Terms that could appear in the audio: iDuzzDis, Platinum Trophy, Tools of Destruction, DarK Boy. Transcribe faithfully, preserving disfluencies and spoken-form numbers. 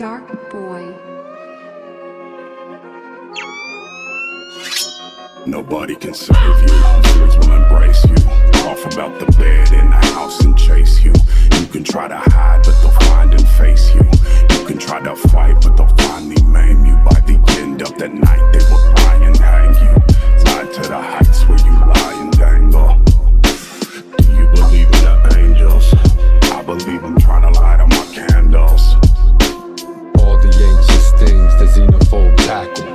Dark Boy. Nobody can save you, words will embrace you. Off about the bed and the house and chase you. You can try to hide, but they'll find and face you. You can try to fight, but they'll finally maim you. By the end of the night, they will try and hang you. Tied to the heights where you lie and dangle. Do you believe in the angels? I believe I'm trying to light up my candles. All the anxious things the xenophobe tackle.